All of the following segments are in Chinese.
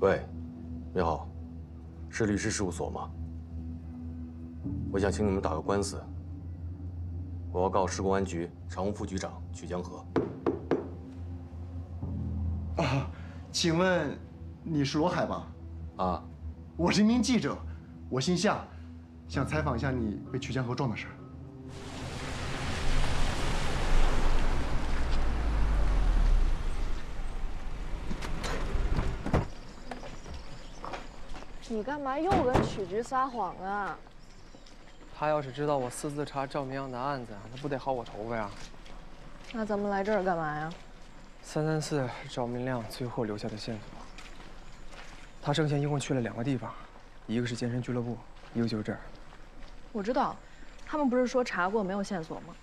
喂，你好，是律师事务所吗？我想请你们打个官司，我要告市公安局常务副局长曲江河。啊，请问你是罗海吗？啊，我是一名记者，我姓夏，想采访一下你被曲江河撞的事儿。 你干嘛又跟曲局撒谎啊？他要是知道我私自查赵明阳的案子，那不得薅我头发呀？那咱们来这儿干嘛呀？334是赵明亮最后留下的线索。他生前一共去了2个地方，一个是健身俱乐部，一个就是这儿。我知道，他们不是说查过没有线索吗？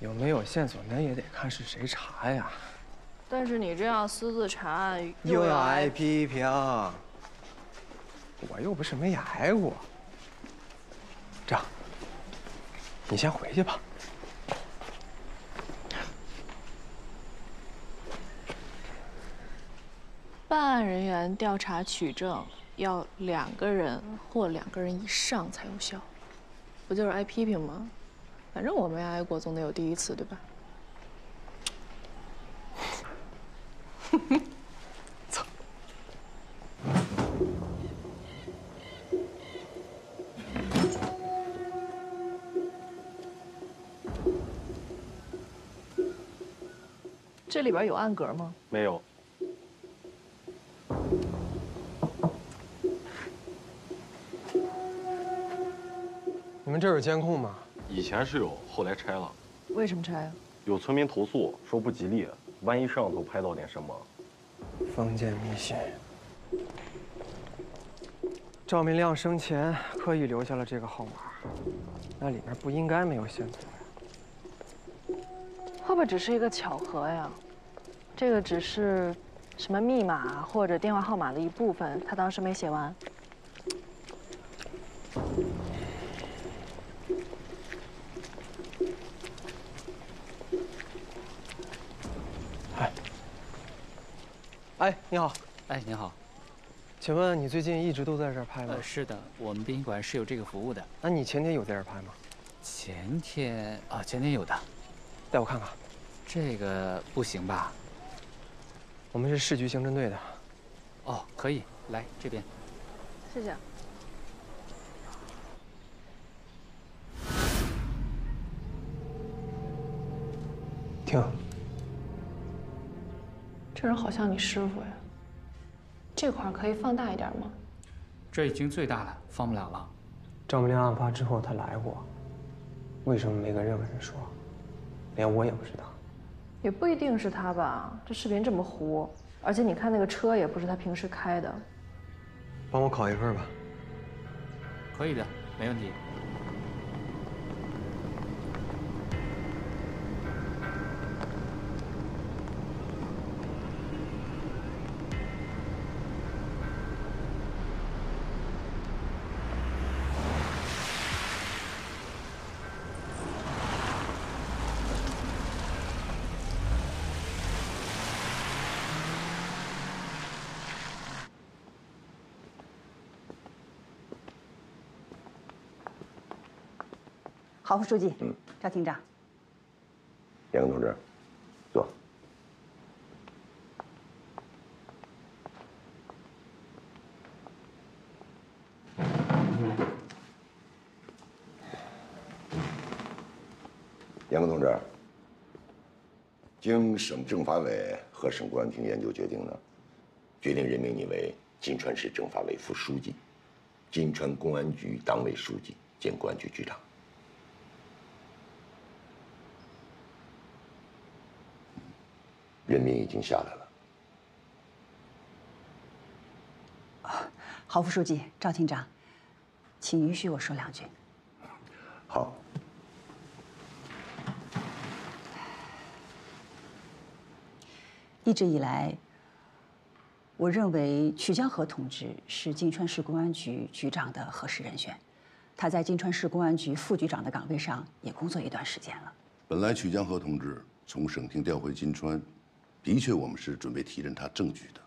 有没有线索，那也得看是谁查呀。但是你这样私自查案，又要挨批评。 我又不是没挨过。这样，你先回去吧。办案人员调查取证要2个人或2个人以上才有效，不就是挨批评吗？反正我没挨过，总得有第一次，对吧？走。 这里边有暗格吗？没有。你们这儿有监控吗？以前是有，后来拆了。为什么拆啊？有村民投诉说不吉利，万一摄像头拍到点什么。封建迷信。赵明亮生前刻意留下了这个号码，那里面不应该没有线索。 会不会只是一个巧合呀？这个只是什么密码或者电话号码的一部分，他当时没写完。哎，哎，你好，哎，你好，请问你最近一直都在这儿拍吗？是的，我们殡仪馆是有这个服务的。那你前天有在这儿拍吗？前天有的。 带我看看，这个不行吧？我们是市局刑侦队的。哦，可以，来这边。谢谢。听，这人好像你师傅呀。这块可以放大一点吗？这已经最大了，放不了了。赵明亮案发之后他来过，为什么没跟任何人说？ 连我也不知道，也不一定是他吧？这视频这么糊，而且你看那个车也不是他平时开的。帮我考一份吧。可以的，没问题。郝副书记，赵厅长，杨同志，坐。杨同志，经省政法委和省公安厅研究决定呢，决定任命你为金川市政法委副书记、金川公安局党委书记兼公安局局长。 任命已经下来了。郝副书记、赵厅长，请允许我说2句。好。一直以来，我认为曲江河同志是金川市公安局局长的合适人选。他在金川市公安局副局长的岗位上也工作一段时间了。本来曲江河同志从省厅调回金川。 的确，我们是准备提任他正局的，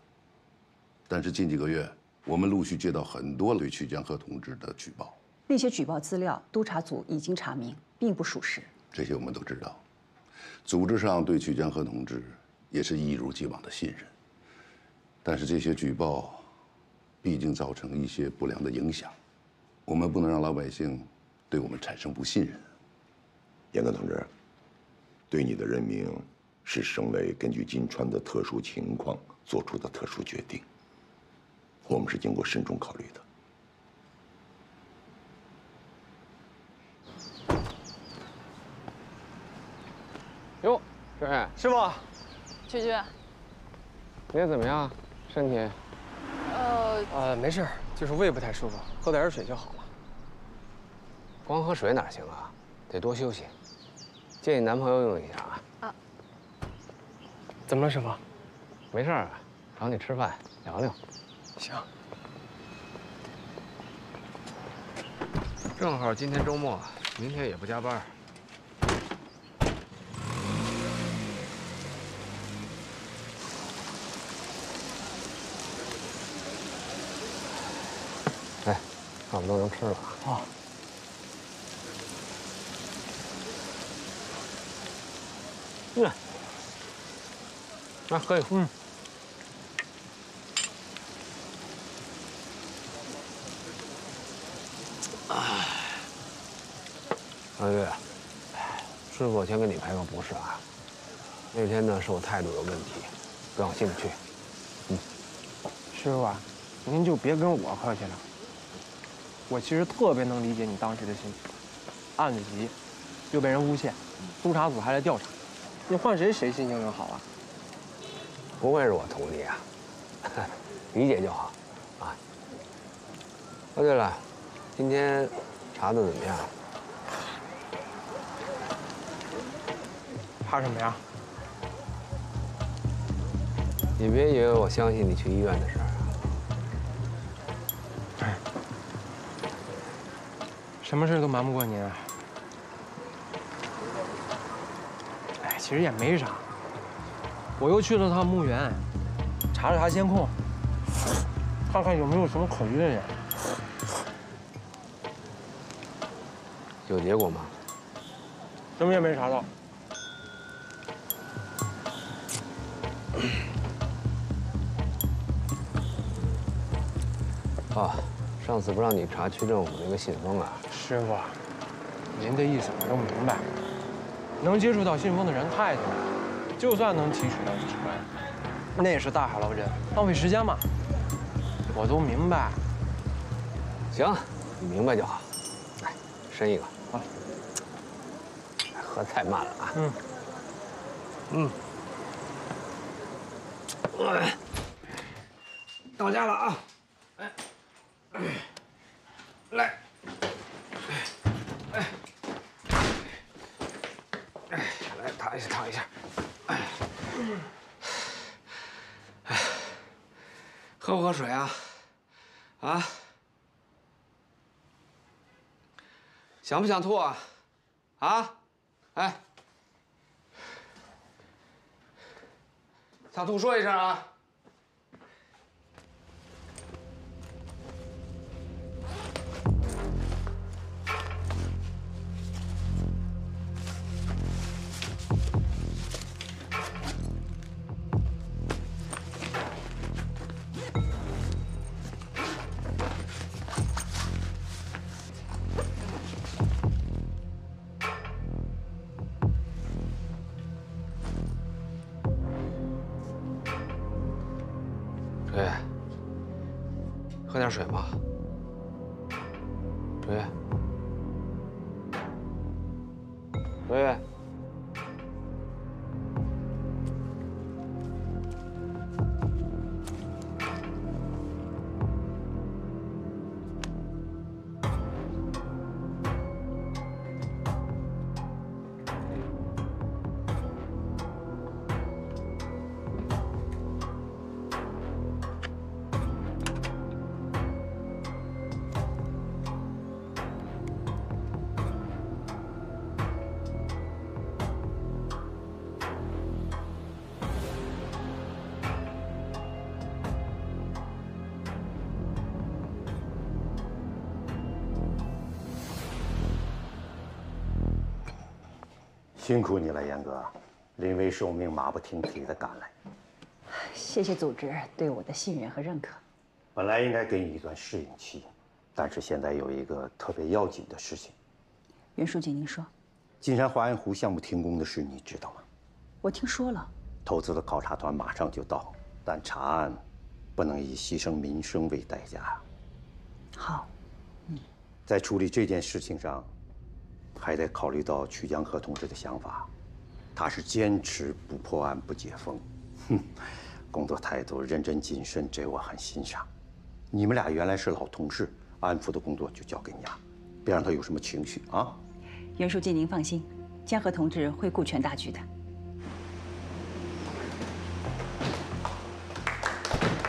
但是近几个月，我们陆续接到很多对曲江河同志的举报。那些举报资料，督察组已经查明，并不属实。这些我们都知道。组织上对曲江河同志也是一如既往的信任，但是这些举报，毕竟造成一些不良的影响，我们不能让老百姓对我们产生不信任。严格同志，对你的任命。 是省委根据金川的特殊情况做出的特殊决定，我们是经过慎重考虑的。哟，师傅，师傅，菊菊，你怎么样？身体？没事，就是胃不太舒服，喝点热水就好了。光喝水哪行啊？得多休息。借你男朋友用一下啊。 怎么了，师傅？没事啊，找你吃饭聊聊。行。正好今天周末，明天也不加班。哎，差不多能吃了啊。 来喝一口。嗯。哎，老岳，师傅，我先跟你赔个不是啊。那天呢，是我态度有问题，不往心里去。嗯。师傅啊，您就别跟我客气了。我其实特别能理解你当时的心情。案子急，又被人诬陷，督察组还来调查，你换谁谁心情能好啊？ 不会是我同理啊，理解就好，啊。哦，对了，今天查的怎么样？查什么呀？你别以为我相信你去医院的事儿啊！哎，什么事都瞒不过您啊。哎，其实也没啥。 我又去了趟墓园，查了查监控，看看有没有什么可疑的人。有结果吗？什么也没查到。啊，上次不让你查区政府那个信封啊？师傅，您的意思我都明白。能接触到信封的人太多了。 就算能提取到几十万，那也是大海捞针，浪费时间嘛。我都明白。行，你明白就好。来，伸一个啊！喝太慢了啊。嗯。嗯。到家了啊！哎，来，哎，哎，来躺一下，躺一下。 哎，喝不喝水啊？啊？想不想吐啊？啊？哎，想吐说一声啊！水吗？卓越，卓越，辛苦你了，严哥，临危受命，马不停蹄的赶来。谢谢组织对我的信任和认可。本来应该给你一段适应期，但是现在有一个特别要紧的事情。袁书记，您说。金山华安湖项目停工的事，你知道吗？我听说了。投资的考察团马上就到，但查案不能以牺牲民生为代价。好，在处理这件事情上，还得考虑到曲江河同志的想法，他是坚持不破案不解封，工作态度认真谨慎，这我很欣赏。你们俩原来是老同事，安抚的工作就交给你了，别让他有什么情绪啊。袁书记，您放心，江河同志会顾全大局的。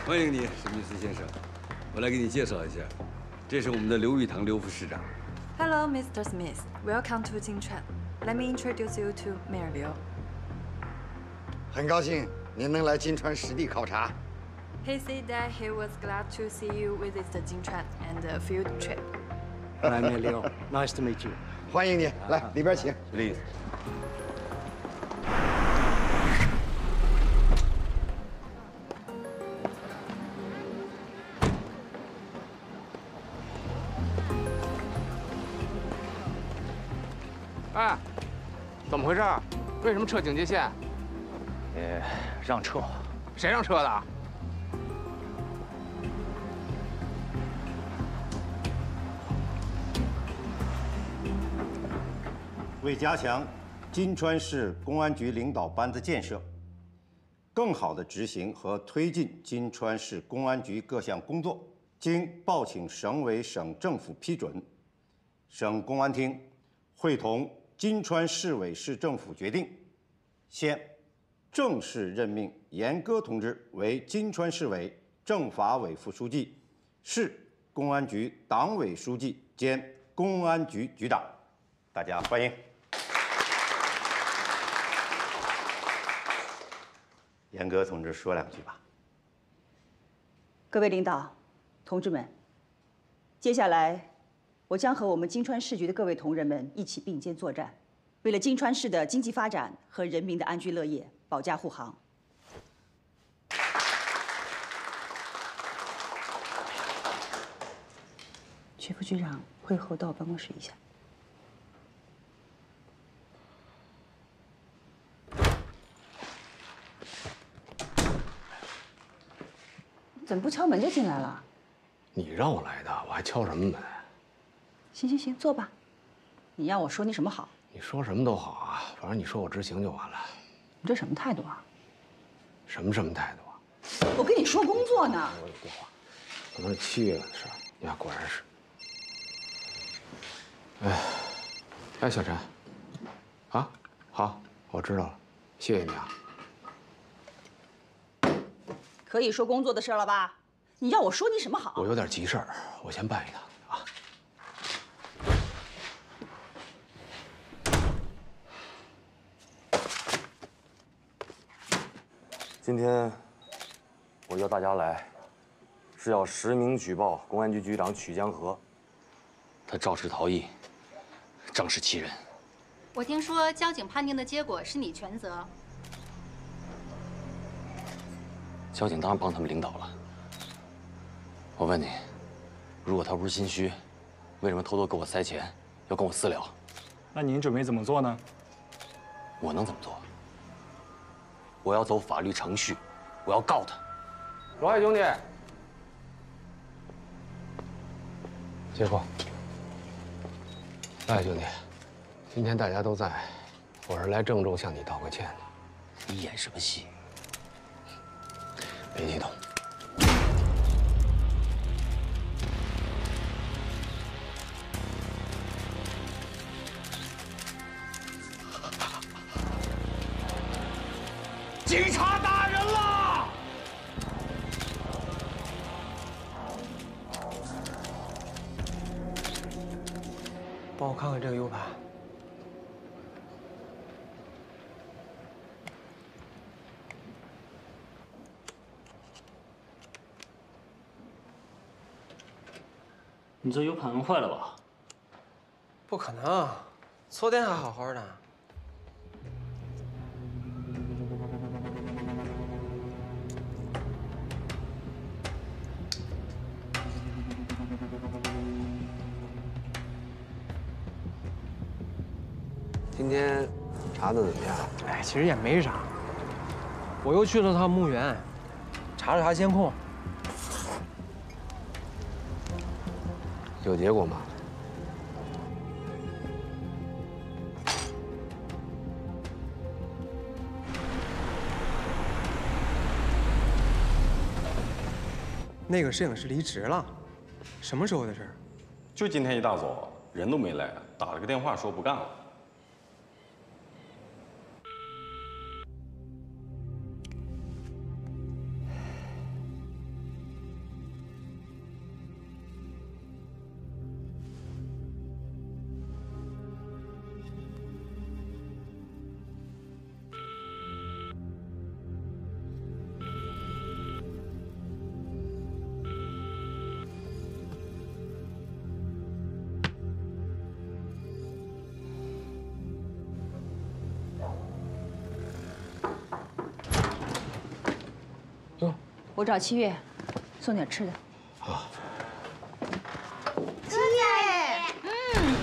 欢迎你，史密斯先生，我来给你介绍一下，这是我们的刘玉堂刘副市长。Hello, Mr. Smith. Welcome to Jingchuan. Let me introduce you to Mayor Liu. 很高兴您能来金川实地考察。He said that he was glad to see you visit the Jingchuan and a field trip. I'm Mayor Liu. Nice to meet you. 欢迎你，来里边请。Please. 哎，怎么回事？为什么撤警戒线？让撤。谁让撤的？为加强金川市公安局领导班子建设，更好地执行和推进金川市公安局各项工作，经报请省委省政府批准，省公安厅会同金川市委市政府决定，现正式任命严歌同志为金川市委政法委副书记、市公安局党委书记兼公安局局长。大家欢迎。严歌同志说两句吧。各位领导、同志们，接下来我将和我们金川市局的各位同仁们一起并肩作战，为了金川市的经济发展和人民的安居乐业保驾护航。徐副局长，会后到我办公室一下。怎么不敲门就进来了？你让我来的，我还敲什么门？行行行，坐吧。你要我说你什么好？你说什么都好啊，反正你说我知情就完了。你这什么态度啊？什么态度啊？我跟你说工作呢。我有电话，可能是7月的事儿。呀，果然是。哎，小陈，啊，好，我知道了，谢谢你啊。可以说工作的事了吧？你要我说你什么好？我有点急事儿，我先办一趟啊。今天我邀大家来，是要实名举报公安局局长曲江河，他肇事逃逸，仗势欺人。我听说交警判定的结果是你全责。交警当然帮他们领导了。我问你，如果他不是心虚，为什么偷偷给我塞钱，要跟我私了？那您准备怎么做呢？我能怎么做？我要走法律程序，我要告他。罗海兄弟，接话。罗海兄弟，今天大家都在，我是来郑重向你道个歉的。你演什么戏？别激动。警察打人了！帮我看看这个 U 盘。你这 U 盘坏了吧？不可能，昨天还好好的。今天查的怎么样？哎，其实也没啥。我又去了趟墓园，查了查监控。有结果吗？ 那个摄影师离职了，什么时候的事儿？就今天一大早，人都没来，打了个电话说不干了。我找七月送点吃的。好。七月，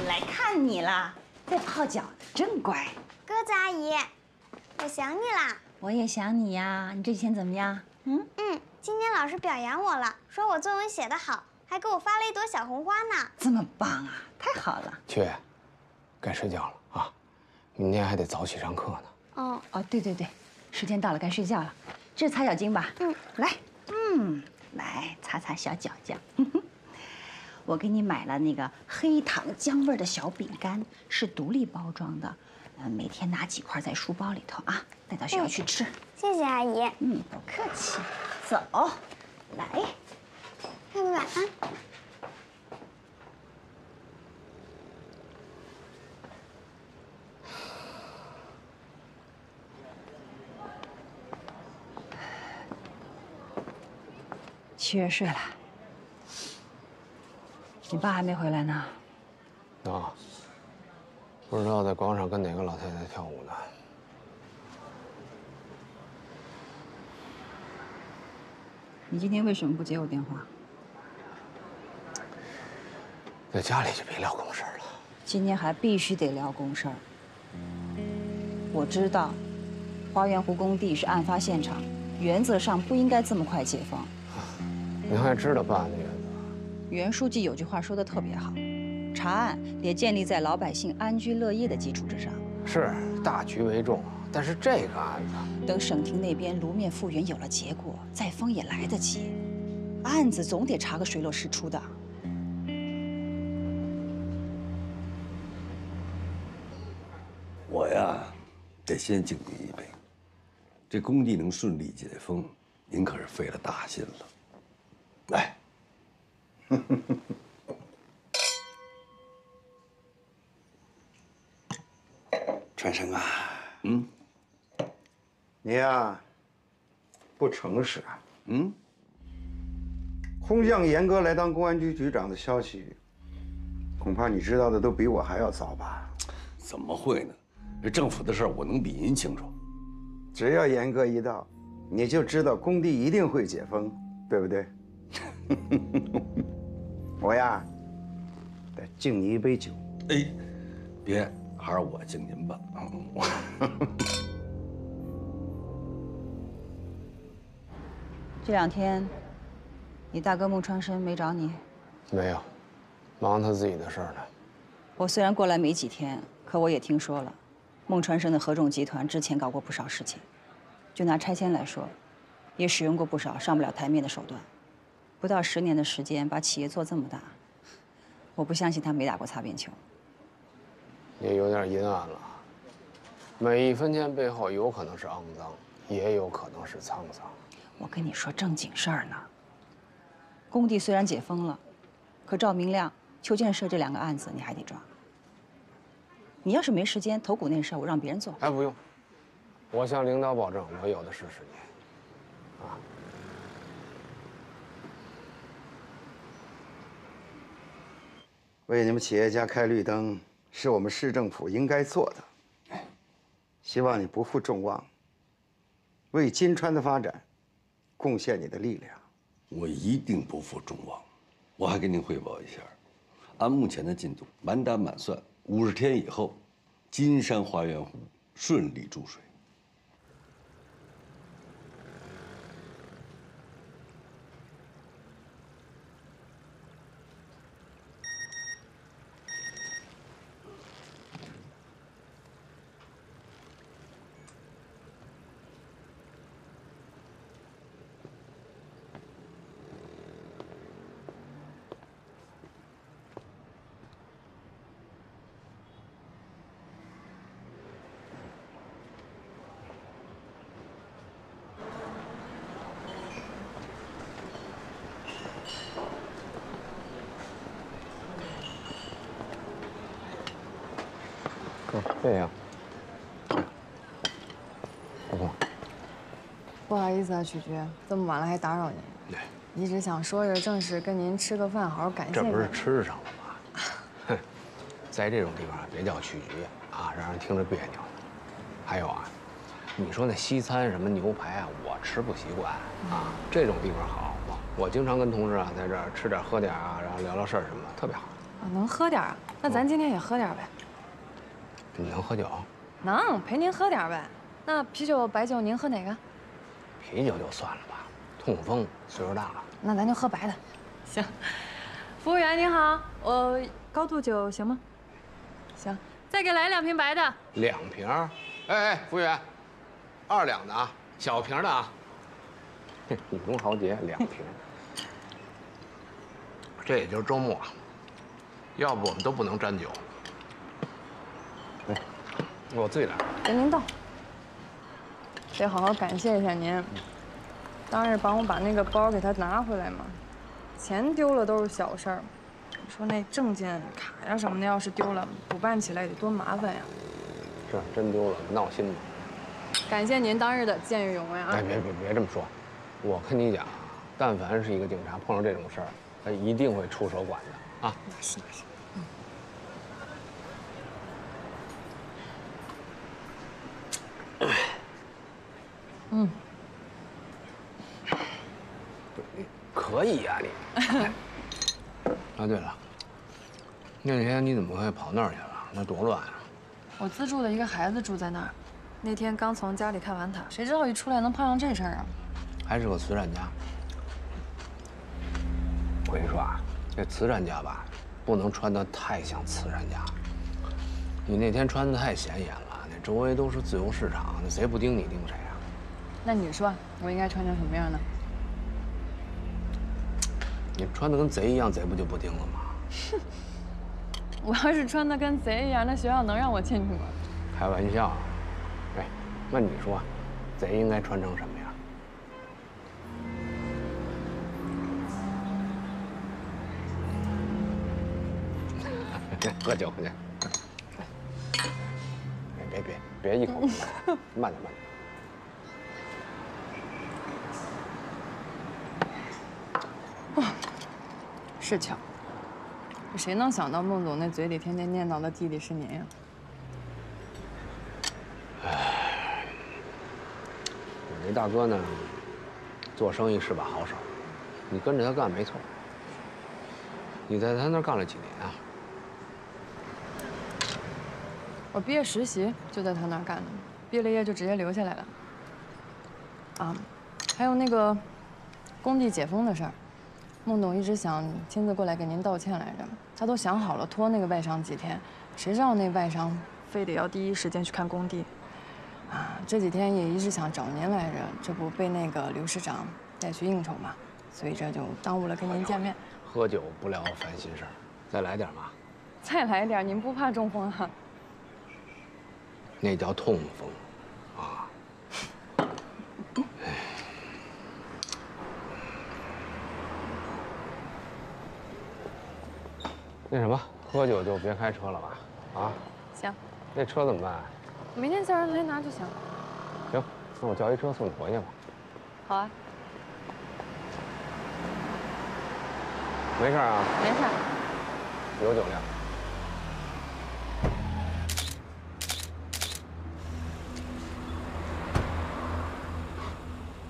来看你了，在泡脚呢，真乖。鸽子阿姨，我想你啦。我也想你呀，你这几天怎么样？今天老师表扬我了，说我作文写得好，还给我发了一朵小红花呢。这么棒啊，太好了。七月，该睡觉了啊，明天还得早起上课呢。哦，对对对，时间到了，该睡觉了。这是擦脚巾吧？来。 来擦擦小脚脚。我给你买了那个黑糖姜味的小饼干，是独立包装的，每天拿几块在书包里头啊，带到学校去吃。谢谢阿姨。不客气。走，来，妹妹晚安。七月睡了，你爸还没回来呢。啊，不知道在广场跟哪个老太太跳舞呢。你今天为什么不接我电话？在家里就别聊公事了。今天还必须得聊公事儿。我知道，花园湖工地是案发现场，原则上不应该这么快解放。 您还知道办案的原则？袁书记有句话说的特别好，查案得建立在老百姓安居乐业的基础之上。是，大局为重。但是这个案子，等省厅那边炉面复原有了结果，再封也来得及。案子总得查个水落石出的。我呀，得先敬您一杯。这工地能顺利解封，您可是费了大心了。 来，传生啊，你呀，不诚实啊，空降严哥来当公安局局长的消息，恐怕你知道的都比我还要早吧？怎么会呢？这政府的事儿我能比您清楚。只要严哥一到，你就知道工地一定会解封，对不对？ 我呀，得敬你一杯酒。哎，别，还是我敬您吧。这两天，你大哥穆川深没找你？没有，忙他自己的事儿呢。我虽然过来没几天，可我也听说了，穆川深的合众集团之前搞过不少事情，就拿拆迁来说，也使用过不少上不了台面的手段。 不到10年的时间，把企业做这么大，我不相信他没打过擦边球。也有点阴暗了，每一分钱背后有可能是肮脏，也有可能是沧桑。我跟你说正经事儿呢。工地虽然解封了，可赵明亮、邱建设这2个案子你还得抓。你要是没时间，头骨那事儿我让别人做。哎，不用，我向领导保证，我有的是时间。啊。 为你们企业家开绿灯，是我们市政府应该做的。希望你不负众望，为金川的发展贡献你的力量。我一定不负众望。我还跟您汇报一下，按目前的进度，满打满算50天以后，金山花园湖顺利注水。这样，老婆，不好意思啊，曲局，这么晚了还打扰您。对，一直想说着正事跟您吃个饭，好好感谢。这不是吃上了吗？在这种地方别叫曲局啊，让人听着别扭。还有啊，你说那西餐什么牛排啊，我吃不习惯啊。这种地方好，我经常跟同事啊在这儿吃点喝点啊，然后聊聊事儿什么的，特别好。啊，能喝点啊？那咱今天也喝点呗。 你能喝酒？能，陪您喝点呗。那啤酒、白酒，您喝哪个？啤酒就算了吧，痛风，岁数大了。那咱就喝白的。行。服务员您好，我高度酒行吗？行，再给来两瓶白的。两瓶？哎，服务员，二两的啊，小瓶的啊。女中豪杰，两瓶。这也就是周末，要不我们都不能沾酒。 我自己来，给您倒。得好好感谢一下您，当日帮我把那个包给他拿回来嘛。钱丢了都是小事儿，你说那证件、卡呀什么的，要是丢了补办起来得多麻烦呀。是，真丢了，闹心吗？感谢您当日的见义勇为啊！哎，别这么说，我跟你讲，但凡是一个警察碰上这种事儿，他一定会出手管的啊。那是。 嗯，可以呀你。啊，对了，那天你怎么会跑那儿去了？那多乱啊！我资助的一个孩子住在那儿，那天刚从家里看完他，谁知道一出来能碰上这事儿啊？还是个慈善家。我跟你说啊，这慈善家吧，不能穿得太像慈善家。你那天穿得太显眼了，那周围都是自由市场，那谁不盯你盯谁啊？ 那你说我应该穿成什么样呢？你穿的跟贼一样，贼不就不盯了吗？我要是穿的跟贼一样，那学校能让我进去吗？开玩笑，哎，那你说，贼应该穿成什么样？喝酒去！哎，别一口，慢点。 是巧，这谁能想到孟总那嘴里天天念叨的弟弟是您呀？哎，我这大哥呢，做生意是把好手，你跟着他干没错。你在他那儿干了几年啊？我毕业实习就在他那儿干的，毕了业就直接留下来了。啊，还有那个工地解封的事儿。 孟董一直想亲自过来给您道歉来着，他都想好了拖那个外伤几天，谁知道那外伤非得要第一时间去看工地，啊，这几天也一直想找您来着，这不被那个刘市长带去应酬嘛，所以这就耽误了跟您见面。喝酒不聊烦心事儿，再来点吧。再来点，您不怕中风啊？那叫痛风，啊。 那什么，喝酒就别开车了吧，啊？行。那车怎么办？明天叫人来拿就行。行，那我叫一车送你回去吧。好啊。没事啊。没事。有酒量。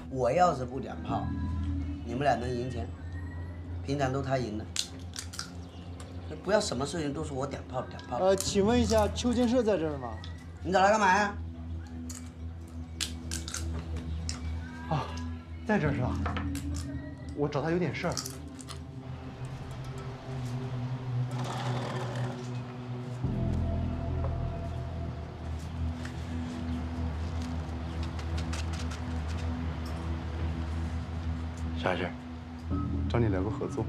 我要是不点炮，你们俩能赢钱？平常都他赢的。不要什么事情都是我点炮点炮。请问一下，邱建设在这儿吗？你找他干嘛呀？啊，在这儿是吧？我找他有点事儿。 啥事？找你聊个合作。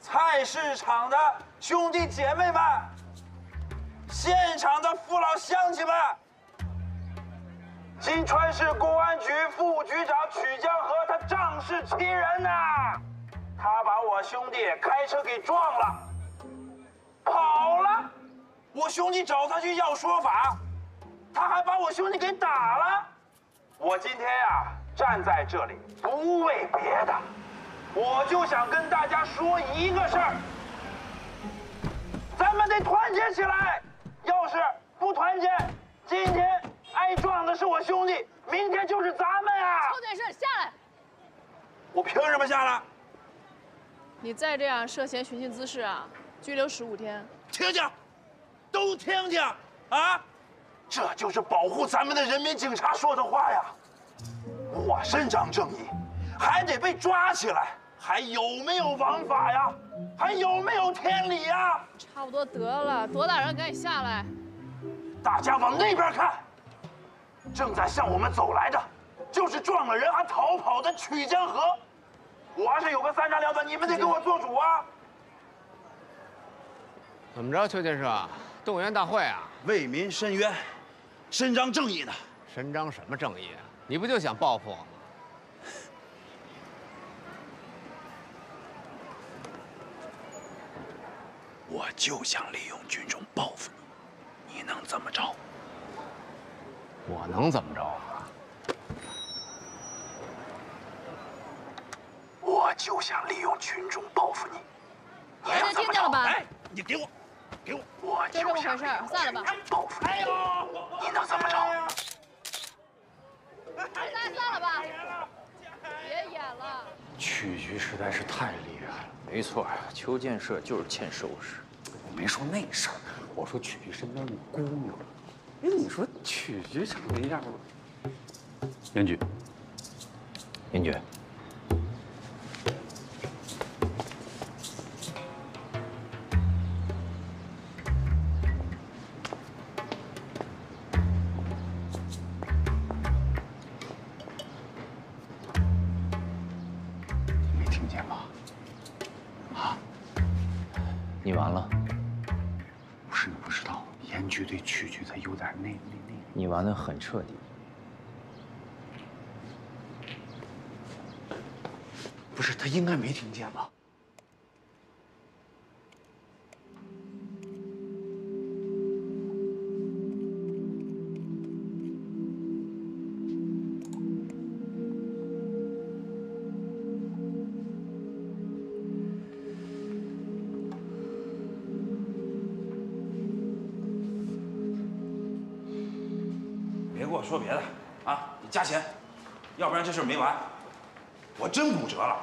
菜市场的兄弟姐妹们，现场的父老乡亲们，金川市公安局副局长曲江河他仗势欺人呐！他把我兄弟开车给撞了，跑了。 我兄弟找他去要说法，他还把我兄弟给打了。我今天呀，站在这里不为别的，我就想跟大家说一个事儿：咱们得团结起来。要是不团结，今天挨撞的是我兄弟，明天就是咱们呀！邱建设，下来！我凭什么下来？你再这样涉嫌寻衅滋事啊，拘留15天。听听。 都听听啊！这就是保护咱们的人民警察说的话呀！我伸张正义，还得被抓起来，还有没有王法呀？还有没有天理呀？差不多得了，多大人，赶紧下来！大家往那边看，正在向我们走来的，就是撞了人还逃跑的曲江河。我要是有个三长两短，你们得给我做主啊！怎么着，邱建设？ 动员大会啊，为民申冤，伸张正义呢。伸张什么正义啊？你不就想报复我吗？我就想利用军种报复你，你能怎么着？我能怎么着啊？我就想利用军种报复你，你能怎么着？哎，你给我。 给我，我就这么回事儿，散了吧。报复你，你能怎么着？大家散了吧，别演了。曲局实在是太厉害了。没错，邱建设就是欠收拾。我没说那事儿，我说曲局身边那姑娘。哎，你说曲局长那样吗？严局，严局。 玩得很彻底，不是他应该没听见吧？说别的啊，你加钱，要不然这事没完。我真骨折了，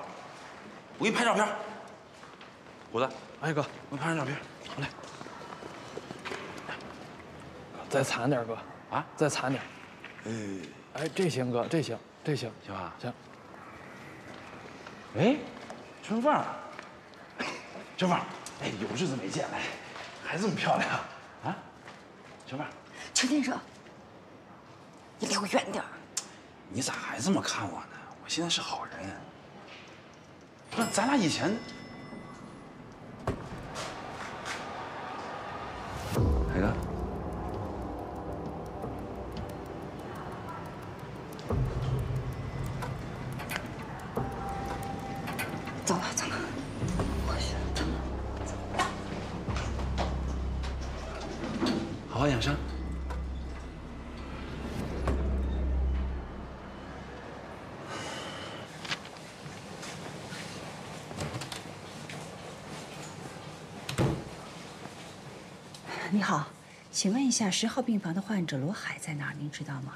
我给你拍照片。虎子，哎哥，我给你拍张照片，来。再惨点，哥啊，再惨点。哎，这行哥，这行，这行，行吧，行。哎，春凤，春凤，哎，有日子没见了，还这么漂亮啊！春凤，邱建设。 你离我远点儿！你咋还这么看我呢？我现在是好人。不是，咱俩以前……海哥，走了，走了，我去，走了。好好养伤。 你好，请问一下10号病房的患者罗海在哪儿？您知道吗？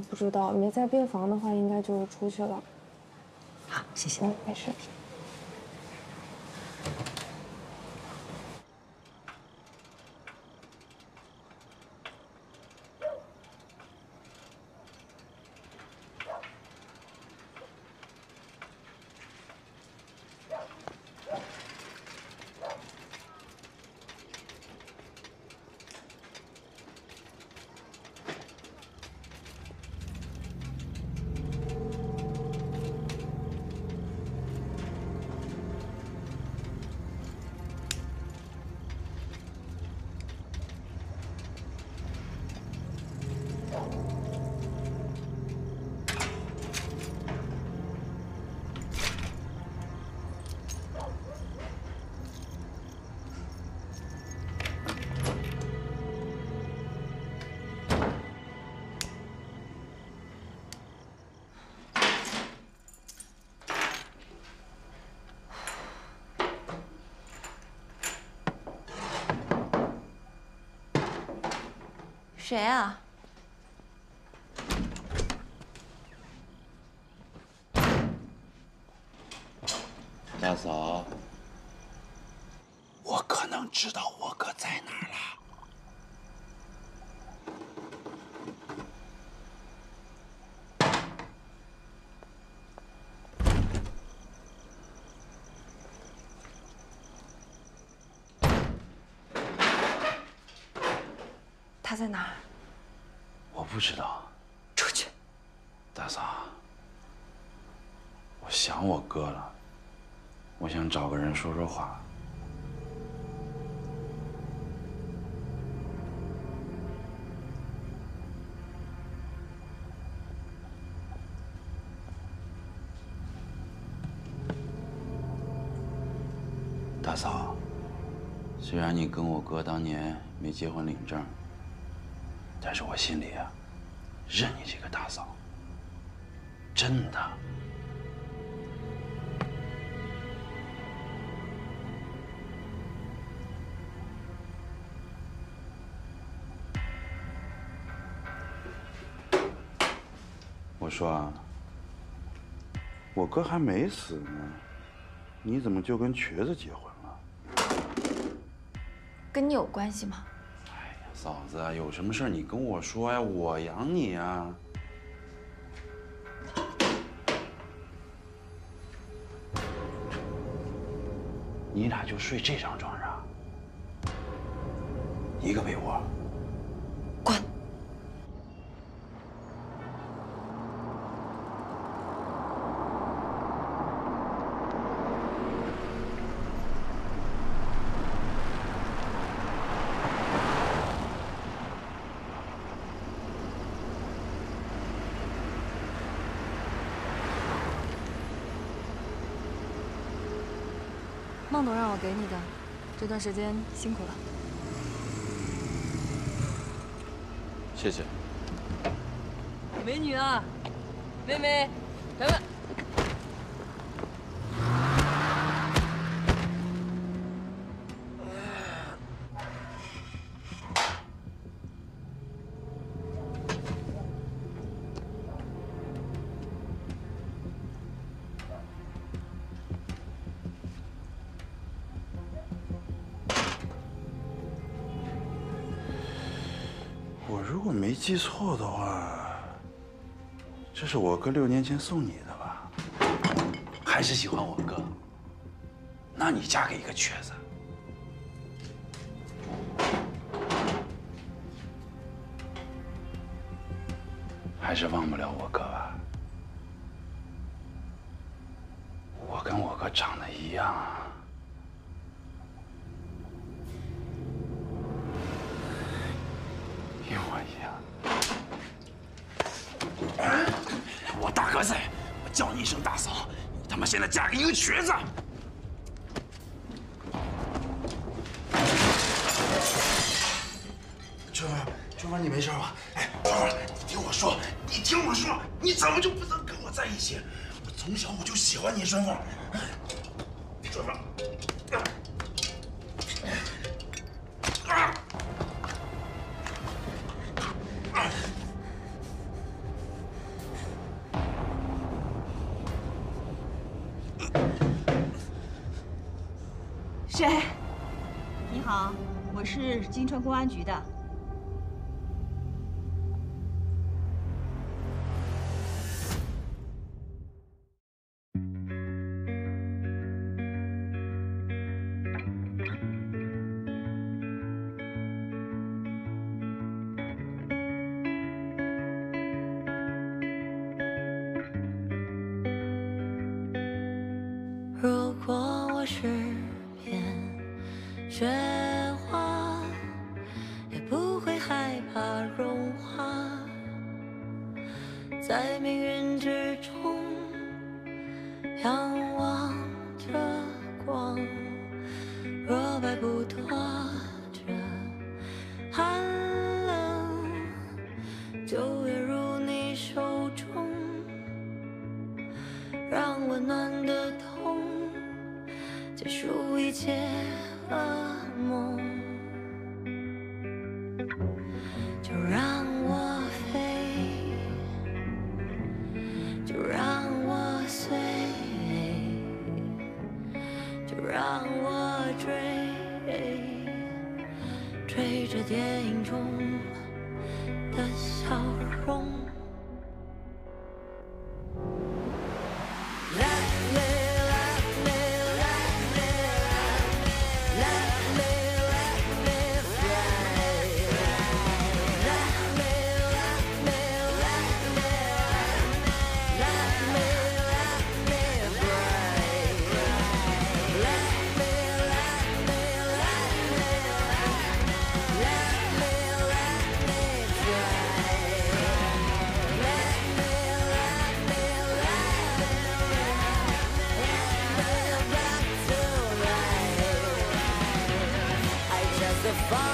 不知道，没在病房的话，应该就出去了。好，谢谢。没事。 谁啊？大嫂，我可能知道我哥在哪儿了。他在哪儿？ 不知道，出去。大嫂，我想我哥了，我想找个人说说话。大嫂，虽然你跟我哥当年没结婚领证，但是我心里啊。 认你这个大嫂，真的。我说啊，我哥还没死呢，你怎么就跟瘸子结婚了？跟你有关系吗？ 嫂子，有什么事你跟我说呀，我养你呀。你俩就睡这张床上，一个被窝。滚！孟董让我给你的，这段时间辛苦了。谢谢。美女啊，妹妹，咱们。 记错的话，这是我哥6年前送你的吧？还是喜欢我哥？那你嫁给一个瘸子，还是忘不了我哥吧？我跟我哥长得一样啊。 我叫你一声大嫂，你他妈现在嫁给一个瘸子！ 春花，你没事吧？哎，春花，你听我说，你怎么就不能跟我在一起？我从小我就喜欢你，春花。春花。谁？你好，我是金川公安局的。如果我是。 雪花也不会害怕融化，在命运之中仰望着光。若白不躲着寒冷，就跃入你手中，让温暖的痛结束一切。 噩梦，就让我飞，就让我碎，就让我追，追着电影中的笑容。 Bye.